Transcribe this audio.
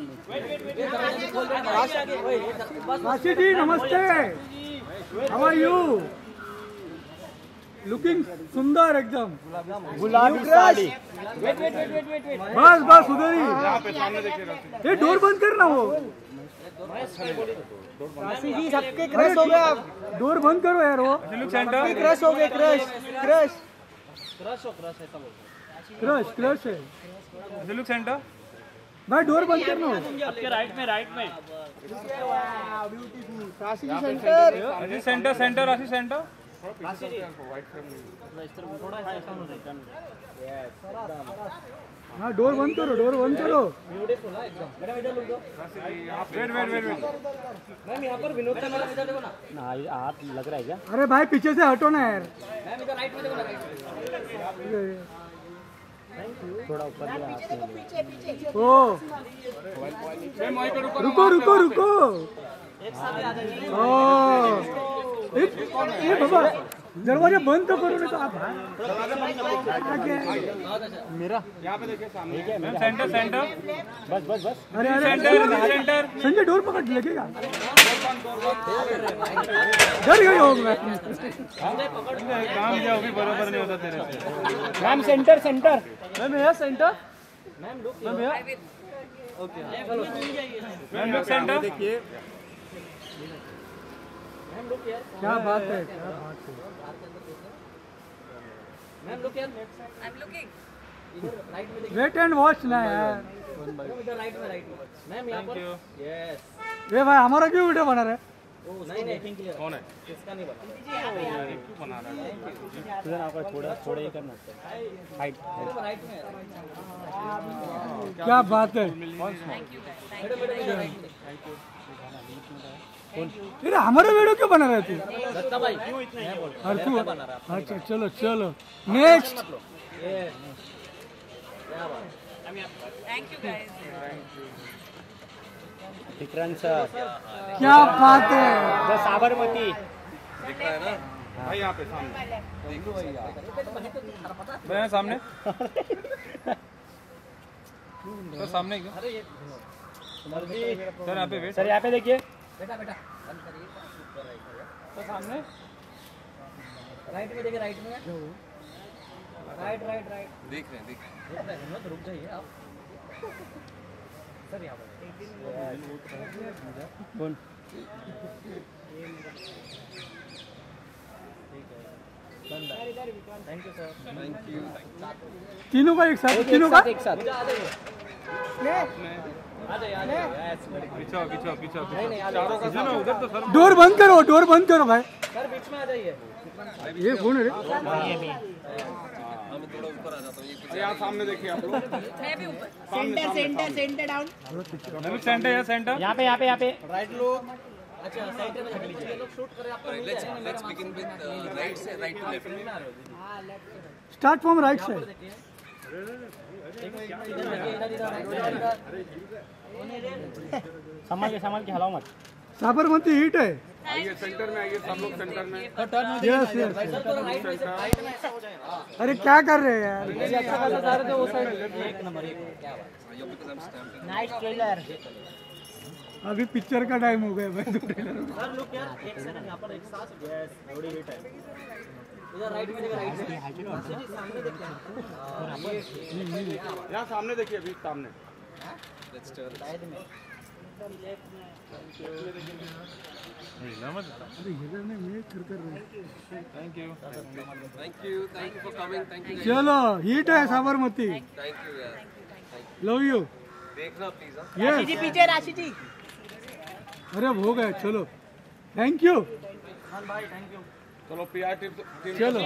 राशि जी नमस्ते, how are you? Looking सुंदर एकदम, गुलाबी साड़ी। बस बस उधर ही, ये डोर बंद करना। वो राशि जी सबके क्रश हो गए, आप डोर बंद करो यार। वो सबके क्रश हो गए, क्रश क्रश क्रश क्रश ऐसा बोलते, क्रश क्रश है सेंटर। भाई डोर बंद करना। आपके राइट में, राइट में Rashi ji centre, Rashi centre centre Rashi centre. Rashi ji हाँ डोर बंद करो, डोर बंद करो। मैम यहाँ पर विनोद ना, हाथ लग रहा है क्या? अरे भाई पीछे से हटो ना यार। थोड़ा ऊपर ओ, रुको रुको रुको। ये बाबा दरवाजा बंद तो करो ना। तो आप मेरा यहाँ पे देखिए सामने सेंटर सेंटर। बस बस बस, अरे सेंटर सेंटर। संजय डोर पकड़ लगेगा, डर गई हो। मैं काम जाओ भी बराबर नहीं होता तेरे से। मैम सेंटर सेंटर, मैम यहाँ सेंटर, मैम यहाँ ओके। मैम लोग सेंटर देखिए, क्या बात है, क्या बात है। मैम लुक यार, I am looking. Wait and watch ना यार, इधर राइट में, राइट में। मैम यहां पर यस। ए भाई हमारा क्यों वीडियो बना रहे? ओ नहीं नहीं, कौन है इसका नहीं बता, क्यों बना रहा है? इधर आपका थोड़ा थोड़ा ही करना है, हाइट राइट में। क्या बात है, थैंक यू थैंक यू। अरे हमारे वीडियो क्यों बना रहे तू भाई? क्यों इतना बना रहा? अच्छा चलो चलो next. Thank you guys, Vikrant sir क्या बात है। साबरमती दिख रहा है ना भाई, यहाँ पे सामने सामने सर, सामने सर यहाँ पे, सर यहाँ पे देखिए बेटा बेटा। तो सामने राइट में देखिए, राइट में राइट राइट राइट। देख रहे हैं, देख रहे हैं, रुक जाइए आप सर। यहाँ पर कौन thank you sir, thank you. तीनों का एक साथ, तीनों का एक साथ। डोर बंद करो, डोर बंद करो भाई। सर बीच में आ जाइए, ये कौन है? आप सामने देखिए, आप लोग मैं भी ऊपर। Centre centre centre down, centre या सेंटर यहाँ पे, यहाँ पे यहाँ पे राइट लोग। अच्छा सेंटर में लीजिए, लोग शूट करें आप। लेट्स बिगिन विद राइट से, right to left, start from right side. संभाल के हलाओ मत, साबरमती हीट है। आइए सेंटर में, आइए सब लोग सेंटर में। यस यस, अरे क्या कर रहे हैं यार? एक नंबर नाइट ट्रेलर, अभी पिक्चर का टाइम हो गया भाई। सर लुक यार, एक सेकंड यहाँ पर एक साथ। यस थोड़ी हीट है, इधर राइट में देखिए, राइट में सामने देखिए, यहाँ सामने देखिए, अभी सामने लेट्स टर्न राइट में, लेफ्ट में। थैंक यू, नहीं नमस्ते। अरे इधर नहीं, मैं कर कर रहा हूं। Thank you thank you, thank you for coming, thank you. चलो हीट है साबरमती, थैंक यू यार, लव यू। देखना प्लीज राशि जी पीछे, राशि जी अरे हो गए। चलो थैंक यू खान भाई, थैंक यू। चलो पीआर टीम, चलो।